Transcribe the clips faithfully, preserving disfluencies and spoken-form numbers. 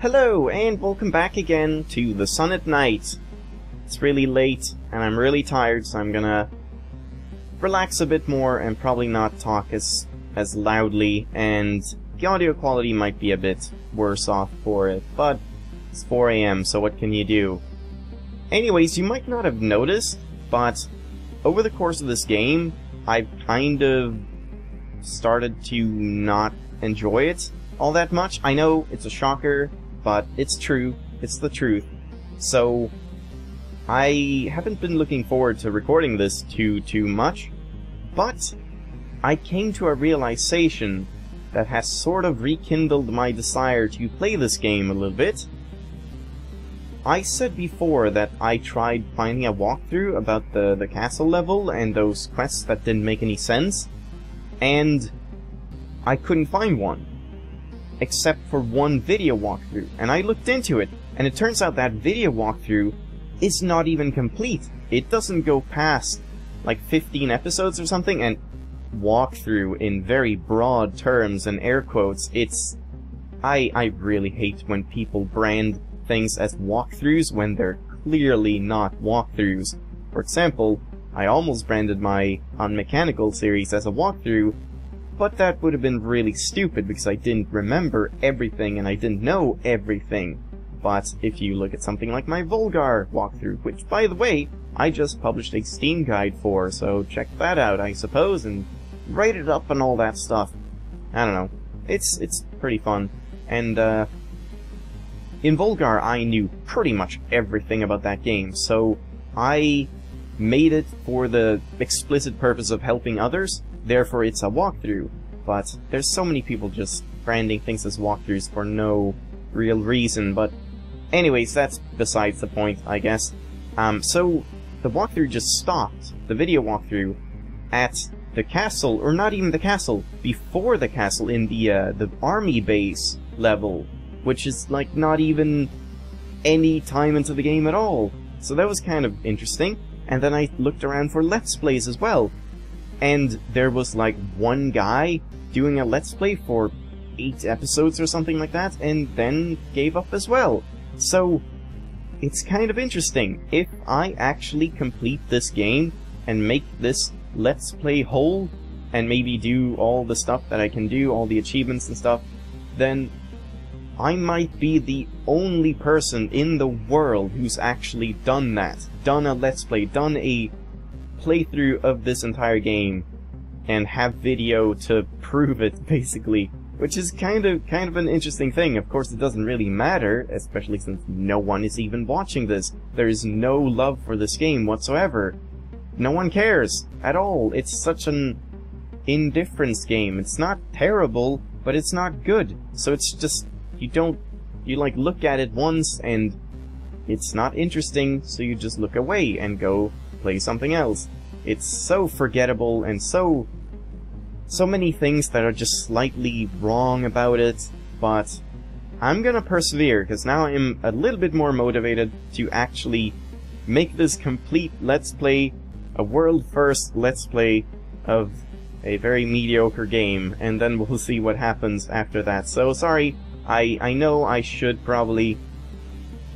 Hello, and welcome back again to The Sun at Night. It's really late, and I'm really tired, so I'm gonna relax a bit more and probably not talk as, as loudly, and the audio quality might be a bit worse off for it, but it's four A M, so what can you do? Anyways, you might not have noticed, but over the course of this game, I've kind of started to not enjoy it all that much. I know it's a shocker, but it's true. It's the truth. So I haven't been looking forward to recording this too, too much, but I came to a realization that has sort of rekindled my desire to play this game a little bit. I said before that I tried finding a walkthrough about the, the castle level and those quests that didn't make any sense, and I couldn't find one, except for one video walkthrough, and I looked into it, and it turns out that video walkthrough is not even complete. It doesn't go past like fifteen episodes or something, and walkthrough in very broad terms and air quotes, it's... I, I really hate when people brand things as walkthroughs when they're clearly not walkthroughs. For example, I almost branded my Unmechanical series as a walkthrough, but that would have been really stupid because I didn't remember everything and I didn't know everything. But if you look at something like my Volgar walkthrough, which, by the way, I just published a Steam guide for, so check that out, I suppose, and write it up and all that stuff. I don't know. It's, it's pretty fun. And, uh, in Volgar, I knew pretty much everything about that game, so I made it for the explicit purpose of helping others. Therefore, it's a walkthrough, but there's so many people just branding things as walkthroughs for no real reason, but anyways, that's besides the point, I guess. Um, so, the walkthrough just stopped, the video walkthrough, at the castle, or not even the castle, before the castle, in the, uh, the army base level, which is, like, not even any time into the game at all. So that was kind of interesting, and then I looked around for Let's Plays as well. And there was, like, one guy doing a Let's Play for eight episodes or something like that, and then gave up as well. So, it's kind of interesting. If I actually complete this game, and make this Let's Play whole, and maybe do all the stuff that I can do, all the achievements and stuff, then I might be the only person in the world who's actually done that. Done a Let's Play, done a playthrough of this entire game and have video to prove it, basically, which is kind of kind of an interesting thing. Of course, it doesn't really matter, especially since no one is even watching this. There is no love for this game whatsoever. No one cares at all. It's such an indifference game. It's not terrible, but it's not good. So it's just, you don't, you like look at it once and it's not interesting, so you just look away and go play something else. It's so forgettable and so so many things that are just slightly wrong about it, but I'm gonna persevere because now I'm a little bit more motivated to actually make this complete Let's Play, a world first Let's Play of a very mediocre game, and then we'll see what happens after that. So sorry, I, I know I should probably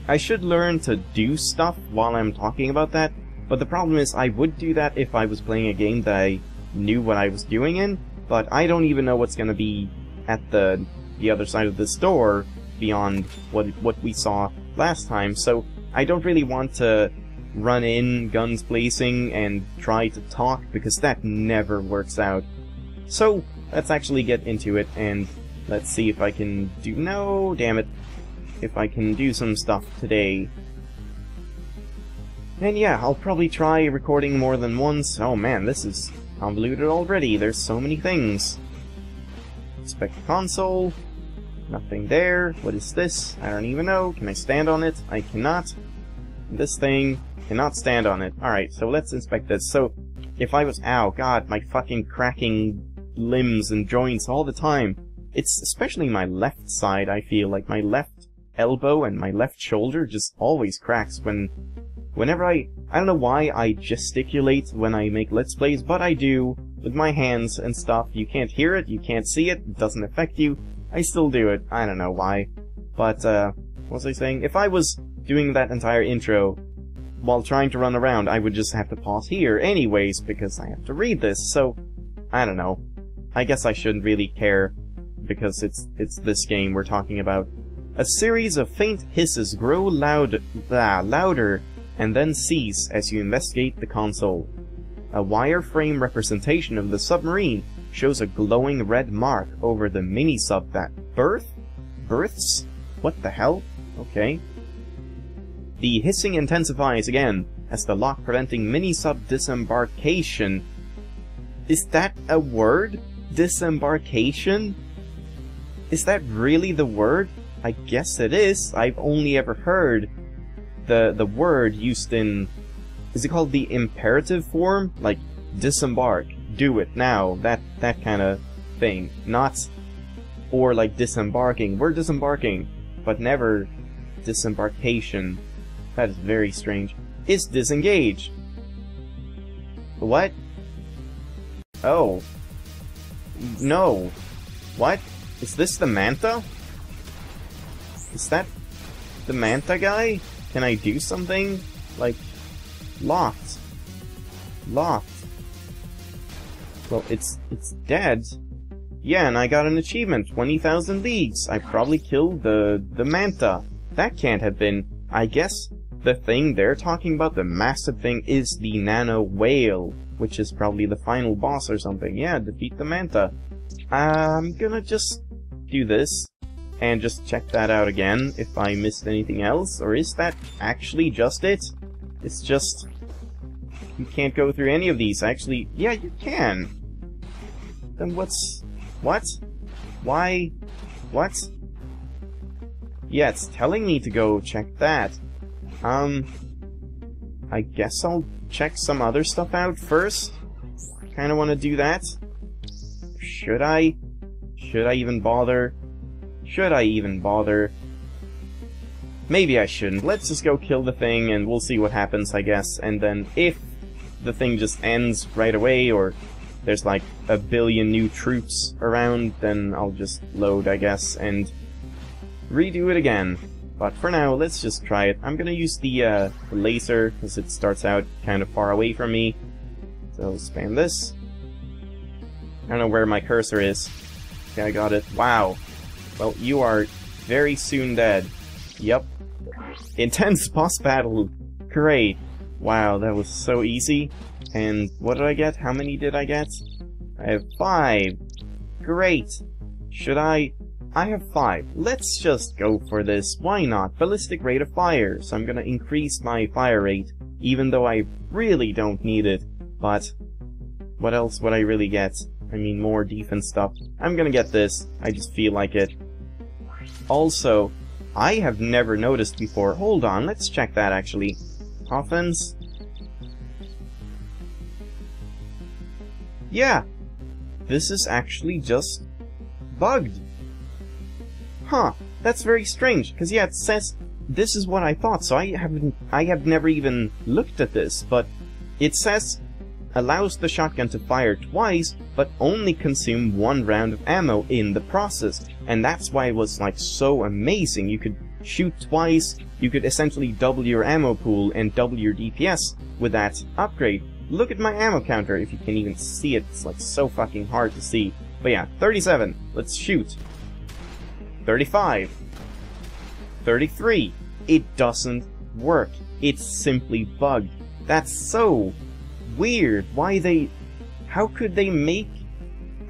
I should learn to do stuff while I'm talking about that. But the problem is, I would do that if I was playing a game that I knew what I was doing in, but I don't even know what's going to be at the the other side of this door beyond what what we saw last time, so I don't really want to run in, guns blazing, and try to talk, because that never works out. So, let's actually get into it, and let's see if I can do... No, damn it. If I can do some stuff today. And yeah, I'll probably try recording more than once. Oh man, this is convoluted already. There's so many things. Inspect the console. Nothing there. What is this? I don't even know. Can I stand on it? I cannot. This thing cannot stand on it. Alright, so let's inspect this. So, if I was... Ow, god, my fucking cracking limbs and joints all the time. It's especially my left side, I feel. Like, my left elbow and my left shoulder just always cracks when... Whenever I... I don't know why I gesticulate when I make Let's Plays, but I do, with my hands and stuff. You can't hear it, you can't see it, it doesn't affect you. I still do it. I don't know why. But, uh, what was I saying? If I was doing that entire intro while trying to run around, I would just have to pause here anyways, because I have to read this, so, I don't know. I guess I shouldn't really care, because it's it's this game we're talking about. A series of faint hisses grow loud, blah, louder and then cease as you investigate the console. A wireframe representation of the submarine shows a glowing red mark over the mini-sub that birth? Births? What the hell? Okay. The hissing intensifies again as the lock preventing mini-sub disembarkation... Is that a word? Disembarkation? Is that really the word? I guess it is. I've only ever heard the the word used in... Is it called the imperative form? Like, disembark, do it now, that that kind of thing. Not... Or like disembarking, we're disembarking, but never disembarkation. That is very strange. It's disengaged. What? Oh. No. What? Is this the Manta? Is that the Manta guy? Can I do something? Like, locked. Locked. Well, it's it's dead. Yeah, and I got an achievement, twenty thousand leagues. I probably killed the the Manta. That can't have been. I guess the thing they're talking about, the massive thing, is the Nano Whale, which is probably the final boss or something. Yeah, defeat the Manta. I'm gonna just do this and just check that out again if I missed anything else. Or is that actually just it? It's just... You can't go through any of these, actually. Yeah, you can! Then what's... What? Why? What? Yeah, it's telling me to go check that. Um... I guess I'll check some other stuff out first. Kinda wanna do that. Should I? Should I even bother? Should I even bother? Maybe I shouldn't. Let's just go kill the thing and we'll see what happens, I guess. And then if the thing just ends right away, or there's like a billion new troops around, then I'll just load, I guess, and redo it again. But for now, let's just try it. I'm gonna use the, uh, the laser, because it starts out kind of far away from me. So, spam this. I don't know where my cursor is. Okay, I got it. Wow. Well, you are very soon dead. Yep. Intense boss battle. Great. Wow, that was so easy. And what did I get? How many did I get? I have five. Great. Should I... I have five. Let's just go for this. Why not? Ballistic rate of fire. So I'm gonna increase my fire rate, even though I really don't need it. But what else would I really get? I mean, more defense stuff. I'm gonna get this. I just feel like it. Also, I have never noticed before. Hold on, let's check that actually. Offense. Yeah. This is actually just bugged. Huh, that's very strange, because yeah, it says this is what I thought, so I haven't I have never even looked at this, but it says allows the shotgun to fire twice, but only consume one round of ammo in the process. And that's why it was like so amazing. You could shoot twice, you could essentially double your ammo pool and double your D P S with that upgrade. Look at my ammo counter, if you can even see it, it's like so fucking hard to see. But yeah, thirty-seven, let's shoot. thirty-five, thirty-three, it doesn't work, it's simply bugged. That's so weird, why they, how could they make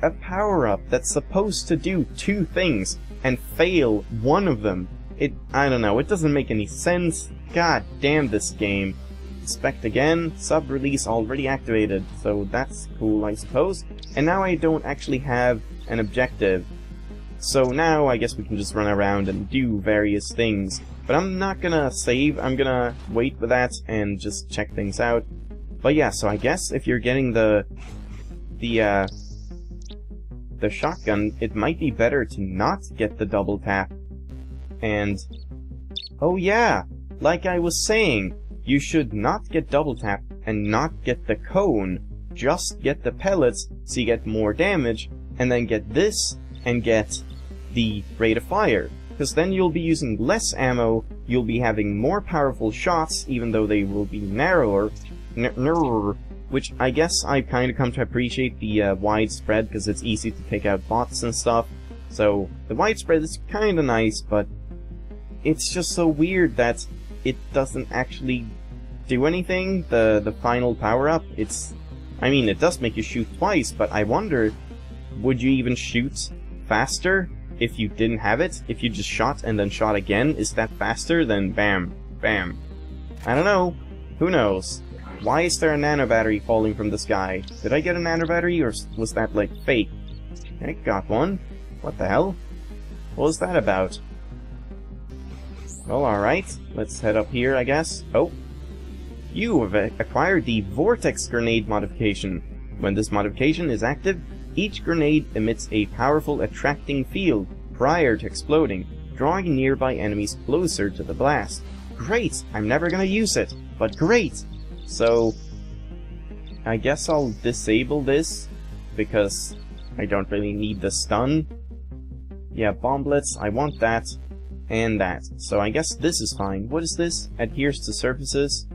a power-up that's supposed to do two things and fail one of them? It, I don't know, it doesn't make any sense, god damn this game. Inspect again, sub-release already activated, so that's cool I suppose. And now I don't actually have an objective. So now I guess we can just run around and do various things. But I'm not gonna save, I'm gonna wait for that and just check things out. But yeah, so I guess if you're getting the the uh the shotgun, it might be better to not get the double tap. And oh yeah, like I was saying, you should not get double tap and not get the cone. Just get the pellets so you get more damage, and then get this and get the rate of fire. because then you'll be using less ammo, you'll be having more powerful shots, even though they will be narrower, narrower, which I guess I've kind of come to appreciate the uh, widespread, because it's easy to take out bots and stuff, so the widespread is kind of nice, but it's just so weird that it doesn't actually do anything, the, the final power-up. It's, I mean, it does make you shoot twice, but I wonder, would you even shoot faster if you didn't have it? If you just shot and then shot again, is that faster than bam, bam? I don't know. Who knows? Why is there a nano battery falling from the sky? Did I get a nano battery, or was that, like, fake? I got one. What the hell? What was that about? Well, alright. Let's head up here, I guess. Oh. You have acquired the Vortex Grenade modification. When this modification is active, each grenade emits a powerful attracting field prior to exploding, drawing nearby enemies closer to the blast. Great! I'm never gonna use it, but great! So, I guess I'll disable this, because I don't really need the stun. Yeah, bomblets, I want that, and that. So I guess this is fine. What is this? Adheres to surfaces?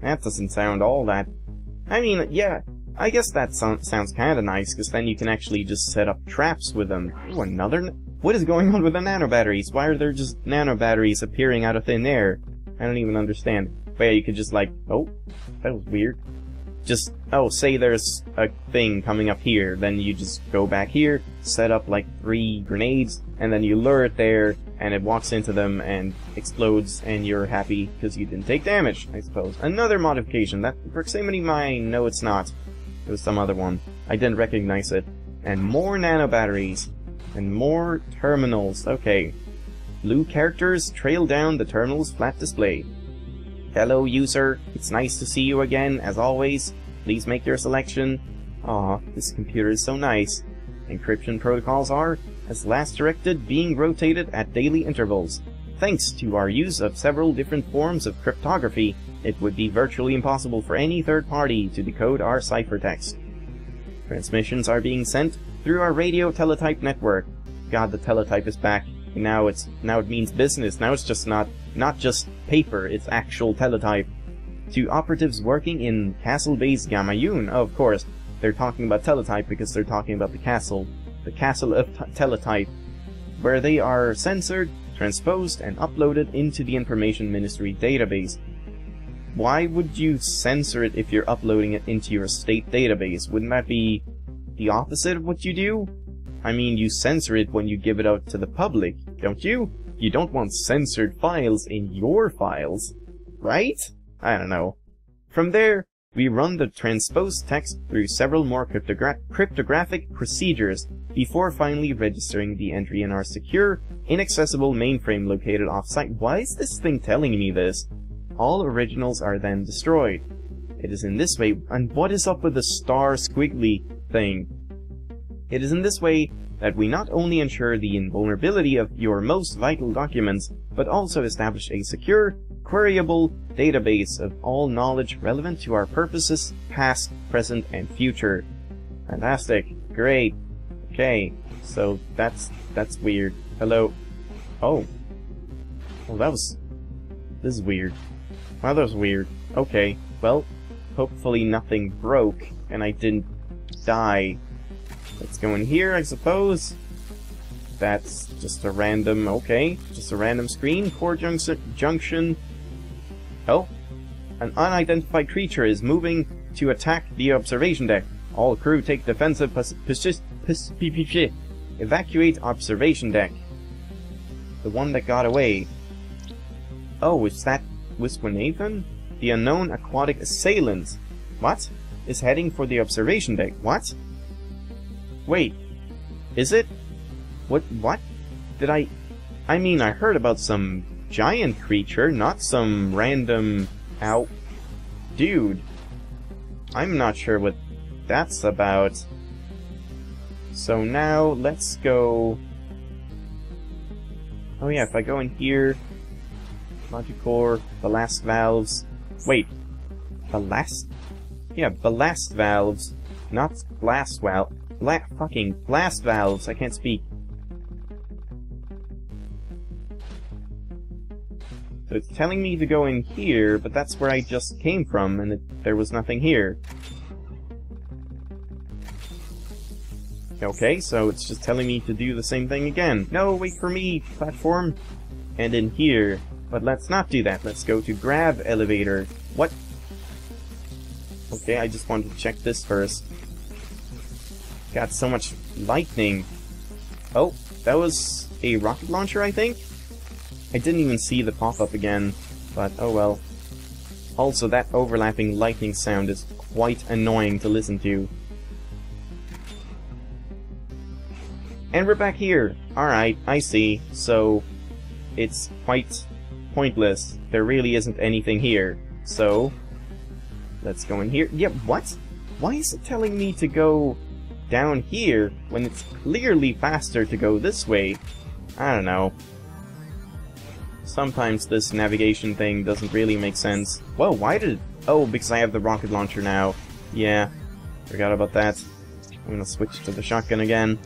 That doesn't sound all that... I mean, yeah, I guess that so sounds kinda nice, because then you can actually just set up traps with them. Ooh, another... N what is going on with the nanobatteries? Why are there just nanobatteries appearing out of thin air? I don't even understand. But yeah, you could just like... Oh, that was weird. Just, oh, say there's a thing coming up here, then you just go back here, set up like three grenades, and then you lure it there, and it walks into them and explodes, and you're happy because you didn't take damage, I suppose. Another modification, that proximity mine, no it's not. It was some other one. I didn't recognize it. And more nano batteries, and more terminals, okay. Blue characters trail down the terminal's flat display. Hello, user. It's nice to see you again, as always. Please make your selection. Aw, this computer is so nice. Encryption protocols are, as last directed, being rotated at daily intervals. Thanks to our use of several different forms of cryptography, it would be virtually impossible for any third party to decode our ciphertext. Transmissions are being sent through our radio teletype network. God, the teletype is back. Now it's now it means business. Now it's just not not just paper. It's actual teletype. To operatives working in Castle base Gamayun, of course, they're talking about teletype because they're talking about the castle, the castle of teletype, where they are censored, transposed, and uploaded into the Information Ministry database. Why would you censor it if you're uploading it into your state database? Wouldn't that be the opposite of what you do? I mean, you censor it when you give it out to the public, don't you? You don't want censored files in your files, right? I don't know. From there, we run the transposed text through several more cryptogra cryptographic procedures before finally registering the entry in our secure, inaccessible mainframe located off-site. Why is this thing telling me this? All originals are then destroyed. It is in this way... And what is up with the star squiggly thing? It is in this way that we not only ensure the invulnerability of your most vital documents, but also establish a secure, queryable database of all knowledge relevant to our purposes, past, present, and future. Fantastic. Great. Okay. So, that's... that's weird. Hello. Oh. Well, that was... This is weird. Wow, that was weird. Okay. Well, hopefully nothing broke, and I didn't die. Let's go in here, I suppose. That's just a random, okay, just a random screen. Core junction. Oh, an unidentified creature is moving to attack the observation deck. All crew take defensive position. Evacuate observation deck. The one that got away. Oh, is that Wisquinathan? The unknown aquatic assailant. What? Is heading for the observation deck. What? Wait, is it? What, what? Did I... I mean, I heard about some giant creature, not some random... Ow. Dude. I'm not sure what that's about. So now, let's go... Oh yeah, if I go in here... Logicore, ballast valves... Wait. Ballast? Yeah, ballast valves. Not blast valve. Bla- fucking blast valves, I can't speak. So it's telling me to go in here, but that's where I just came from, and it, there was nothing here. Okay, so it's just telling me to do the same thing again. No, wait for me, platform! And in here. But let's not do that. Let's go to grab elevator. What? Okay, I just wanted to check this first. Got so much lightning. Oh, that was a rocket launcher, I think? I didn't even see the pop-up again, but oh well. Also, that overlapping lightning sound is quite annoying to listen to. And we're back here! Alright, I see. So, it's quite pointless. There really isn't anything here. So, let's go in here. Yep, yeah, what? Why is it telling me to go down here when it's clearly faster to go this way? I don't know. Sometimes this navigation thing doesn't really make sense. Whoa, why did... Oh, because I have the rocket launcher now. Yeah, forgot about that. I'm gonna switch to the shotgun again.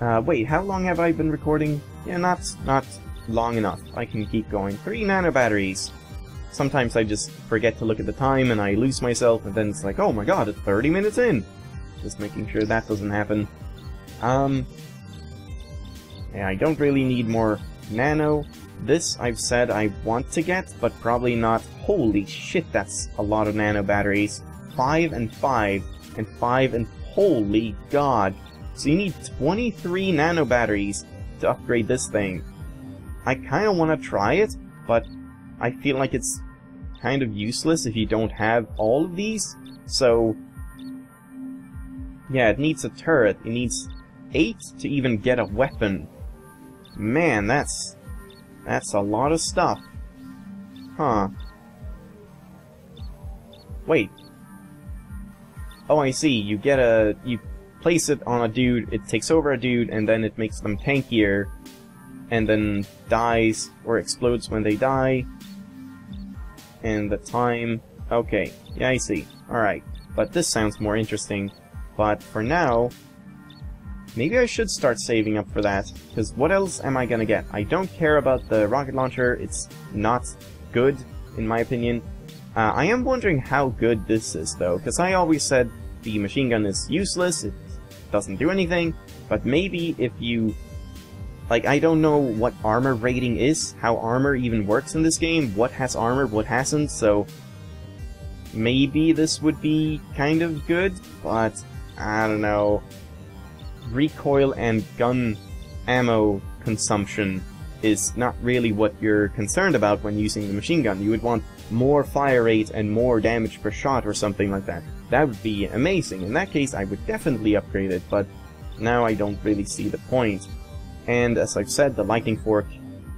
Uh, wait, how long have I been recording? Yeah, not not long enough. I can keep going. Three nano batteries. Sometimes I just forget to look at the time and I lose myself, and then it's like, oh my god, it's thirty minutes in! Just making sure that doesn't happen. Um... Yeah, I don't really need more nano. This, I've said I want to get, but probably not. Holy shit, that's a lot of nano batteries. Five and five, and five and... Holy god! So you need twenty-three nano batteries to upgrade this thing. I kind of want to try it, but I feel like it's kind of useless if you don't have all of these. So, yeah, it needs a turret. It needs eight to even get a weapon. Man, that's that's a lot of stuff. Huh. Wait. Oh, I see. You get a... you. Place it on a dude, it takes over a dude, and then it makes them tankier, and then dies or explodes when they die. And the time... Okay, yeah, I see. Alright, but this sounds more interesting. But for now, maybe I should start saving up for that, because what else am I gonna get? I don't care about the rocket launcher, it's not good, in my opinion. Uh, I am wondering how good this is, though, because I always said the machine gun is useless, it doesn't do anything, but maybe if you... Like, I don't know what armor rating is, how armor even works in this game, what has armor, what hasn't, so... Maybe this would be kind of good, but I don't know. Recoil and gun ammo consumption is not really what you're concerned about when using the machine gun. You would want more fire rate and more damage per shot or something like that. That would be amazing. In that case, I would definitely upgrade it, but now I don't really see the point. And as I've said, the lightning fork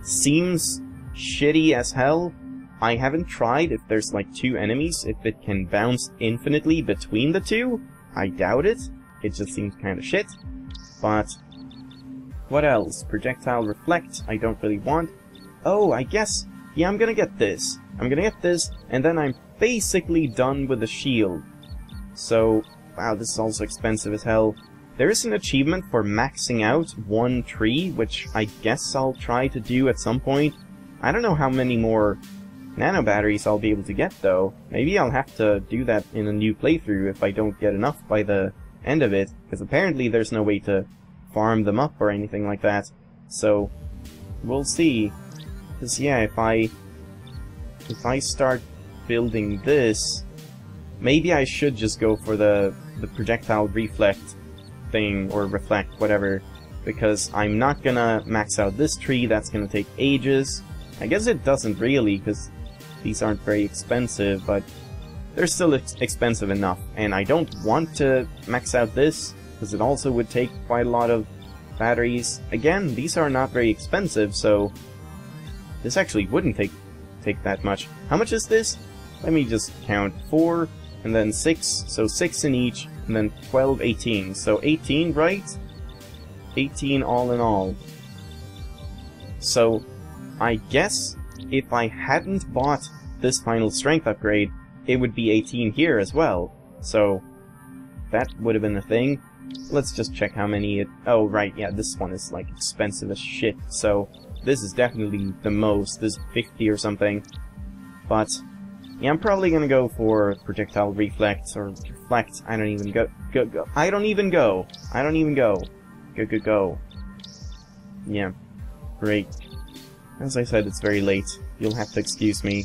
seems shitty as hell. I haven't tried if there's like two enemies, if it can bounce infinitely between the two. I doubt it. It just seems kind of shit. But what else? Projectile reflect, I don't really want. Oh, I guess, yeah, I'm gonna get this. I'm gonna get this, and then I'm basically done with the shield. So, wow, this is also expensive as hell. There is an achievement for maxing out one tree, which I guess I'll try to do at some point. I don't know how many more nano batteries I'll be able to get, though. Maybe I'll have to do that in a new playthrough if I don't get enough by the end of it, because apparently there's no way to farm them up or anything like that. So, we'll see. Because, yeah, if I... If I start building this... Maybe I should just go for the, the projectile reflect thing, or reflect, whatever, because I'm not gonna max out this tree, that's gonna take ages. I guess it doesn't really, because these aren't very expensive, but they're still ex expensive enough, and I don't want to max out this, because it also would take quite a lot of batteries. Again, these are not very expensive, so this actually wouldn't take, take that much. How much is this? Let me just count. Four... and then six, so six in each, and then twelve, eighteen. So eighteen, right? eighteen all in all. So, I guess if I hadn't bought this final strength upgrade, it would be eighteen here as well. So, that would have been a thing. Let's just check how many it... Oh, right, yeah, this one is, like, expensive as shit, so this is definitely the most. This is fifty or something. But, yeah, I'm probably gonna go for projectile reflect, or reflect, I don't even go... Go, go. I don't even go! I don't even go! Go, go, go. Yeah. Great. As I said, it's very late. You'll have to excuse me.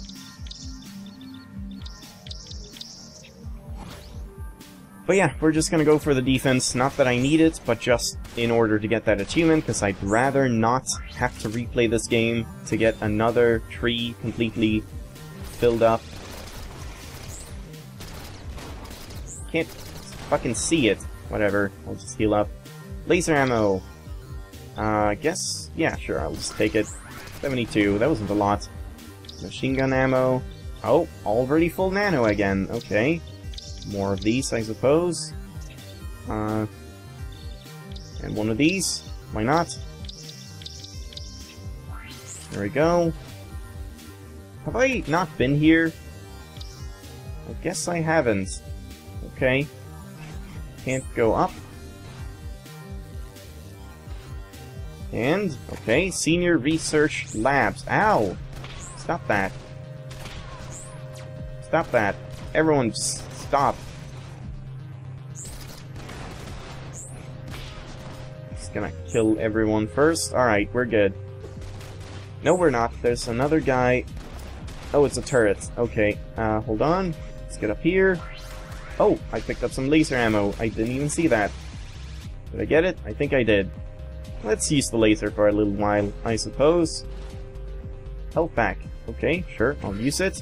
But yeah, we're just gonna go for the defense, not that I need it, but just in order to get that achievement, because I'd rather not have to replay this game to get another tree completely filled up. Can't fucking see it. Whatever, I'll just heal up. Laser ammo! Uh, I guess, yeah, sure, I'll just take it. seventy-two, that wasn't a lot. Machine gun ammo. Oh, already full nano again, okay. More of these, I suppose. Uh, and one of these. Why not? There we go. Have I not been here? I guess I haven't. Okay. Can't go up. And, okay, Senior Research Labs. Ow! Stop that. Stop that. Everyone just... Stop. Just gonna kill everyone first. Alright, we're good. No, we're not. There's another guy. Oh, it's a turret. Okay, uh, hold on. Let's get up here. Oh, I picked up some laser ammo. I didn't even see that. Did I get it? I think I did. Let's use the laser for a little while, I suppose. Health pack. Okay, sure, I'll use it.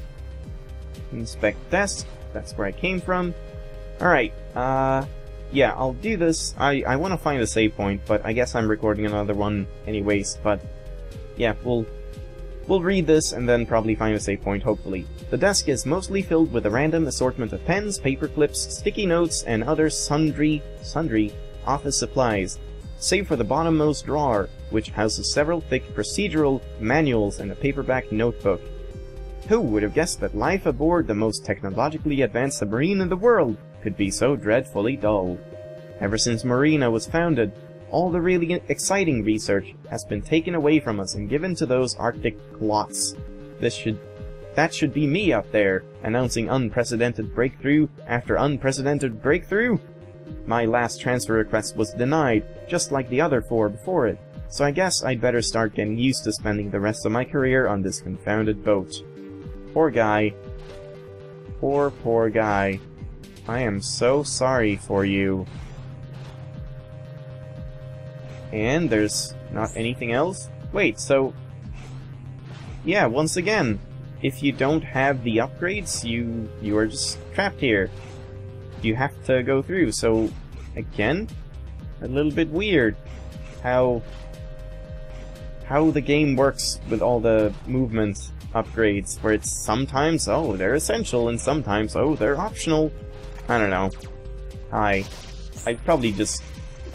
Inspect desk. That's where I came from. Alright, uh... yeah, I'll do this. I, I want to find a save point, but I guess I'm recording another one anyways, but... yeah, we'll... we'll read this and then probably find a save point, hopefully. The desk is mostly filled with a random assortment of pens, paper clips, sticky notes, and other sundry... sundry... office supplies. Save for the bottommost drawer, which houses several thick procedural manuals and a paperback notebook. Who would have guessed that life aboard the most technologically advanced submarine in the world could be so dreadfully dull? Ever since Marina was founded, all the really exciting research has been taken away from us and given to those Arctic clots. This should... that should be me up there, announcing unprecedented breakthrough after unprecedented breakthrough? My last transfer request was denied, just like the other four before it, so I guess I'd better start getting used to spending the rest of my career on this confounded boat. Poor guy. Poor, poor guy. I am so sorry for you. And there's not anything else? Wait, so... yeah, once again, if you don't have the upgrades, you, you are just trapped here. You have to go through, so... again? A little bit weird. How... how the game works with all the movements. Upgrades, where it's sometimes, oh, they're essential, and sometimes, oh, they're optional. I don't know. I... I'd probably just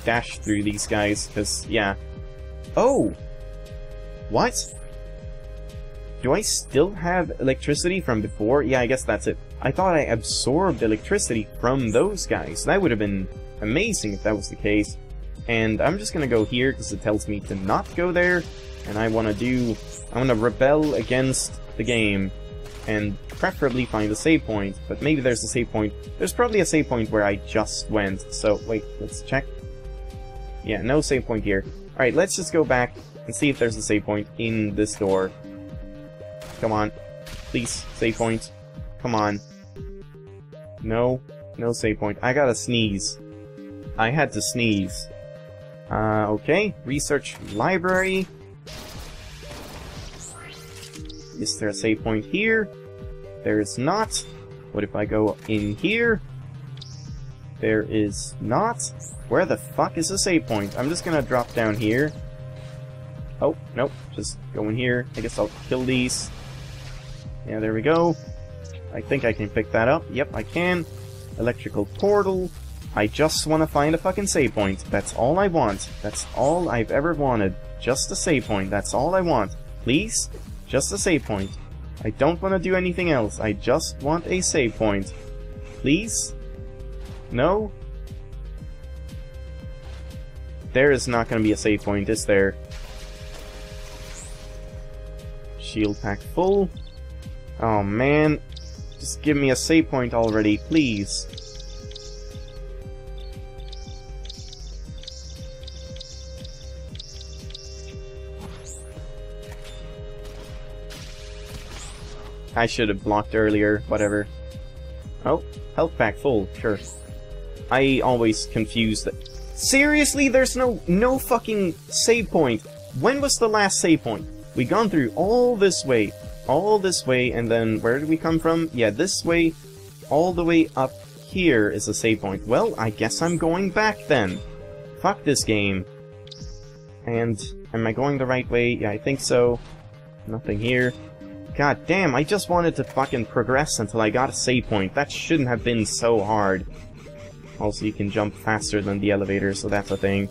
dash through these guys, because, yeah. Oh! What? Do I still have electricity from before? Yeah, I guess that's it. I thought I absorbed electricity from those guys. That would have been amazing if that was the case. And I'm just gonna go here, because it tells me to not go there, and I wanna do... I'm gonna rebel against the game, and preferably find a save point, but maybe there's a save point. There's probably a save point where I just went, so wait, let's check. Yeah, no save point here. Alright, let's just go back and see if there's a save point in this door. Come on. Please, save point. Come on. No. No save point. I gotta sneeze. I had to sneeze. Uh, okay. Research library. Is there a save point here? There is not. What if I go in here? There is not. Where the fuck is the save point? I'm just gonna drop down here. Oh, nope. Just go in here. I guess I'll kill these. Yeah, there we go. I think I can pick that up. Yep, I can. Electrical portal. I just want to find a fucking save point. That's all I want. That's all I've ever wanted. Just a save point. That's all I want. Please? Just a save point. I don't want to do anything else. I just want a save point. Please? No? There is not going to be a save point, is there? Shield pack full. Oh man, just give me a save point already, please. I should have blocked earlier, whatever. Oh, health pack full, sure. I always confuse that. Seriously, there's no no fucking save point. When was the last save point? We gone through all this way, all this way, and then where did we come from? Yeah, this way, all the way up here is a save point. Well, I guess I'm going back then. Fuck this game. And am I going the right way? Yeah, I think so. Nothing here. God damn, I just wanted to fucking progress until I got a save point. That shouldn't have been so hard. Also, you can jump faster than the elevator, so that's a thing.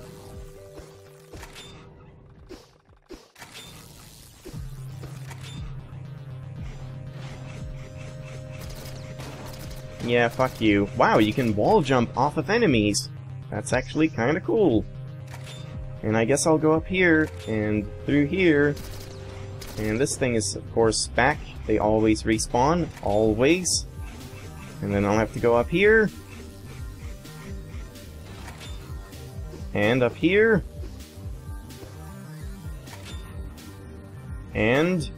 Yeah, fuck you. Wow, you can wall jump off of enemies. That's actually kinda cool. And I guess I'll go up here, and through here. And this thing is, of course, back. They always respawn. Always. And then I'll have to go up here. And up here. And...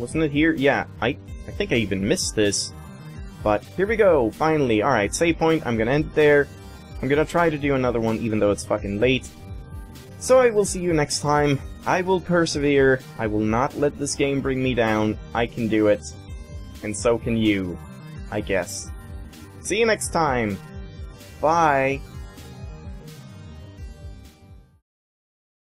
wasn't it here? Yeah, I, I think I even missed this. But here we go, finally. Alright, save point. I'm gonna end it there. I'm gonna try to do another one, even though it's fucking late. So I will see you next time. I will persevere. I will not let this game bring me down. I can do it. And so can you, I guess. See you next time. Bye.